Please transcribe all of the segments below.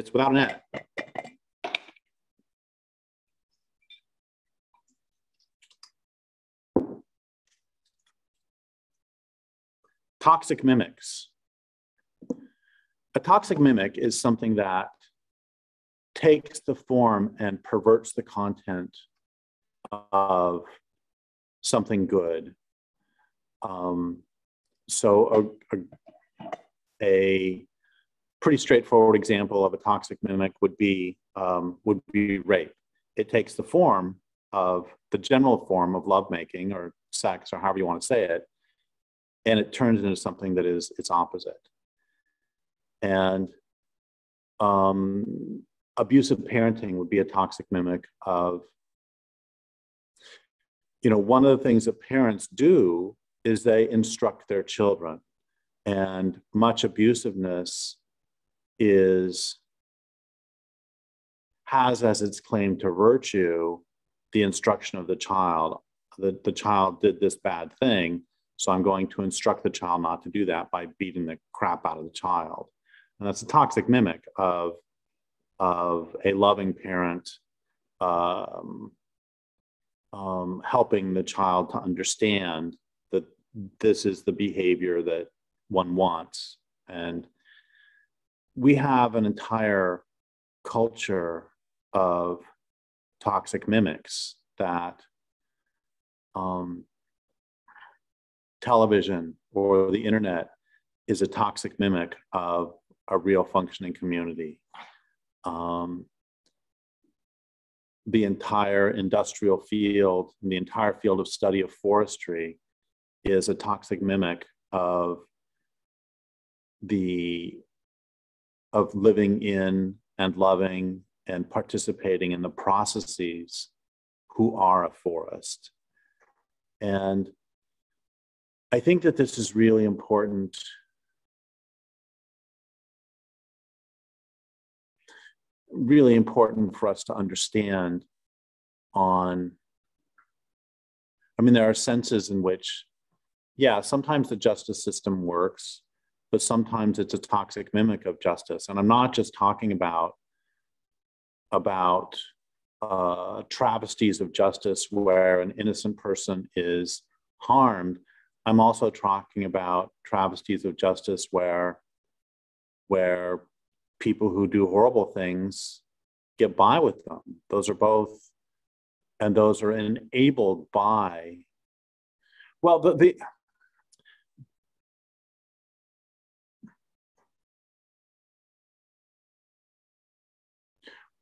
It's Without a Net. Toxic mimics. A toxic mimic is something that takes the form and perverts the content of something good. So a pretty straightforward example of a toxic mimic would be rape. It takes the form of the general form of lovemaking or sex or however you want to say it, and it turns into something that is its opposite. And abusive parenting would be a toxic mimic of, you know, one of the things that parents do is they instruct their children, and much abusiveness has as its claim to virtue the instruction of the child. The child did this bad thing, so I'm going to instruct the child not to do that by beating the crap out of the child. And that's a toxic mimic of a loving parent helping the child to understand that this is the behavior that one wants. And we have an entire culture of toxic mimics that television or the internet is a toxic mimic of a real functioning community. The entire industrial field, the entire field of study of forestry is a toxic mimic of living in and loving and participating in the processes who are a forest. And I think that this is really important. Really important for us to understand on, I mean, there are senses in which, yeah, sometimes the justice system works, but sometimes it's a toxic mimic of justice. And I'm not just talking about travesties of justice where an innocent person is harmed. I'm also talking about travesties of justice where people who do horrible things get by with them. Those are both, and those are enabled by, well,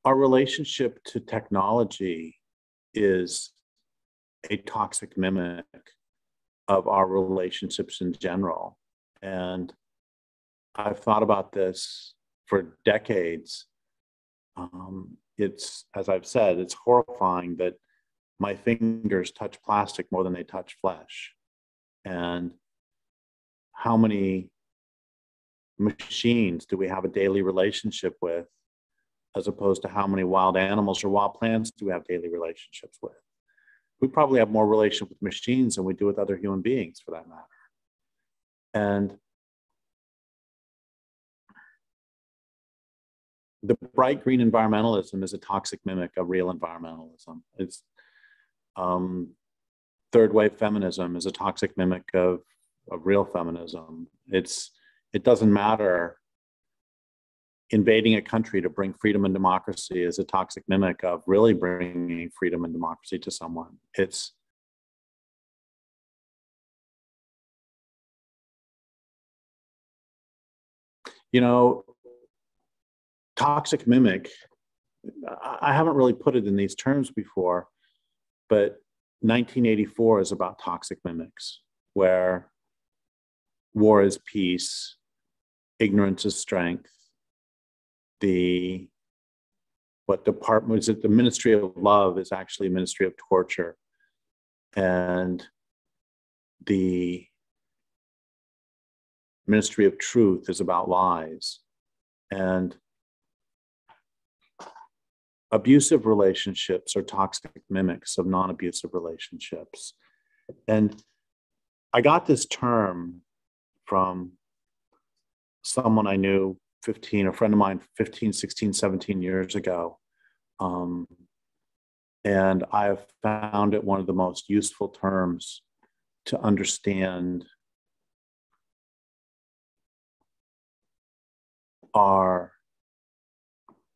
our relationship to technology is a toxic mimic of our relationships in general. And I've thought about this for decades. It's, as I've said, it's horrifying that my fingers touch plastic more than they touch flesh. And how many machines do we have a daily relationship with, as opposed to how many wild animals or wild plants do we have daily relationships with? We probably have more relationship with machines than we do with other human beings, for that matter. And the bright green environmentalism is a toxic mimic of real environmentalism. It's third wave feminism is a toxic mimic of real feminism. It doesn't matter. Invading a country to bring freedom and democracy is a toxic mimic of really bringing freedom and democracy to someone. Toxic mimic, I haven't really put it in these terms before, but 1984 is about toxic mimics, where war is peace, ignorance is strength. The Ministry of Love is actually a Ministry of Torture. And the Ministry of Truth is about lies. And abusive relationships are toxic mimics of non-abusive relationships. And I got this term from someone I knew 15, 16, 17 years ago. And I have found it one of the most useful terms to understand our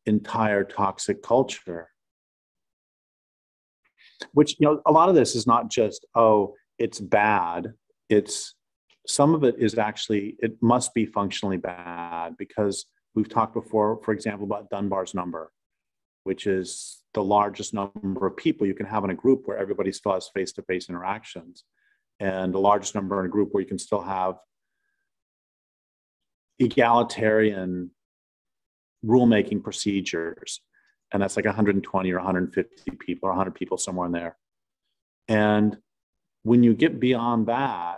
entire toxic culture, which, you know, a lot of this is not just, oh, it's bad. It's, some of it is actually, it must be functionally bad, because we've talked before, for example, about Dunbar's number, which is the largest number of people you can have in a group where everybody still has face-to-face interactions, and the largest number in a group where you can still have egalitarian rule-making procedures. And that's like 120 or 150 people or 100 people, somewhere in there. And when you get beyond that,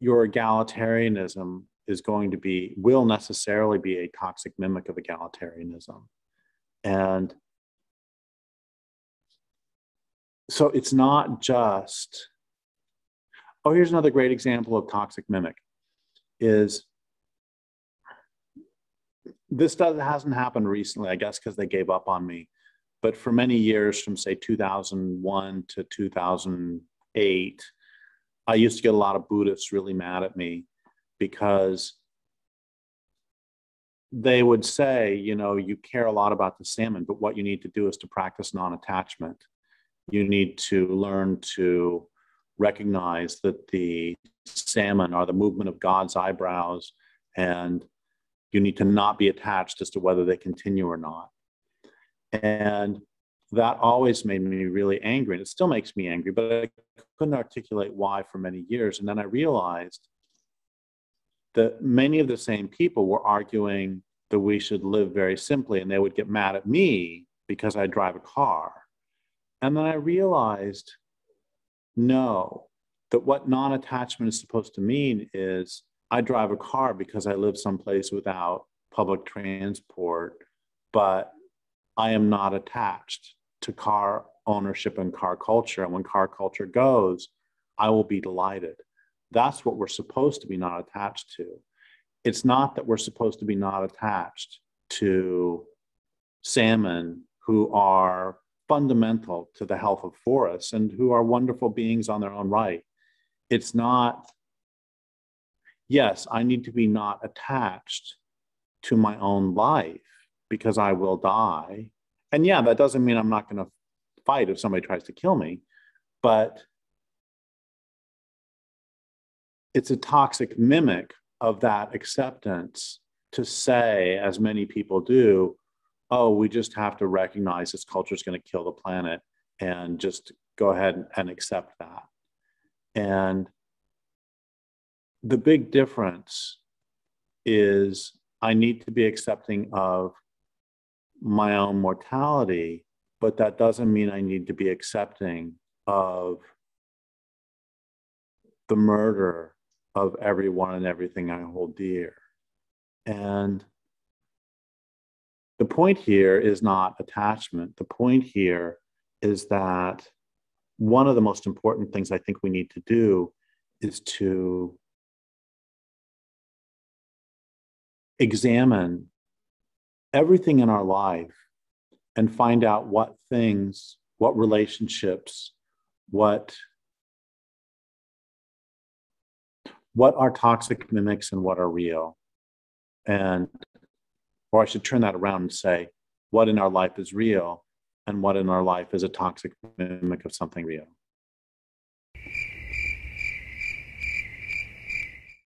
your egalitarianism is going to be, will necessarily be a toxic mimic of egalitarianism. And so it's not just, oh, here's another great example of toxic mimic is, this hasn't happened recently, I guess, because they gave up on me. But for many years, from say 2001 to 2008, I used to get a lot of Buddhists really mad at me, because they would say, you know, you care a lot about the salmon, but what you need to do is to practice non-attachment. You need to learn to recognize that the salmon are the movement of God's eyebrows, and you need to not be attached as to whether they continue or not. And that always made me really angry, and it still makes me angry, but I couldn't articulate why for many years. And then I realized that many of the same people were arguing that we should live very simply, and they would get mad at me because I drive a car. And then I realized, no, that what non-attachment is supposed to mean is, I drive a car because I live someplace without public transport, but I am not attached to car ownership and car culture. And when car culture goes, I will be delighted. That's what we're supposed to be not attached to. It's not that we're supposed to be not attached to salmon, who are fundamental to the health of forests and who are wonderful beings on their own right. It's not, yes, I need to be not attached to my own life because I will die. And yeah, that doesn't mean I'm not going to fight if somebody tries to kill me, but it's a toxic mimic of that acceptance to say, as many people do, oh, we just have to recognize this culture is going to kill the planet and just go ahead and accept that. And the big difference is, I need to be accepting of my own mortality, but that doesn't mean I need to be accepting of the murder of everyone and everything I hold dear. And the point here is not attachment. The point here is that one of the most important things I think we need to do is to examine everything in our life and find out what things, what relationships, what are toxic mimics and what are real. And, or I should turn that around and say, what in our life is real and what in our life is a toxic mimic of something real.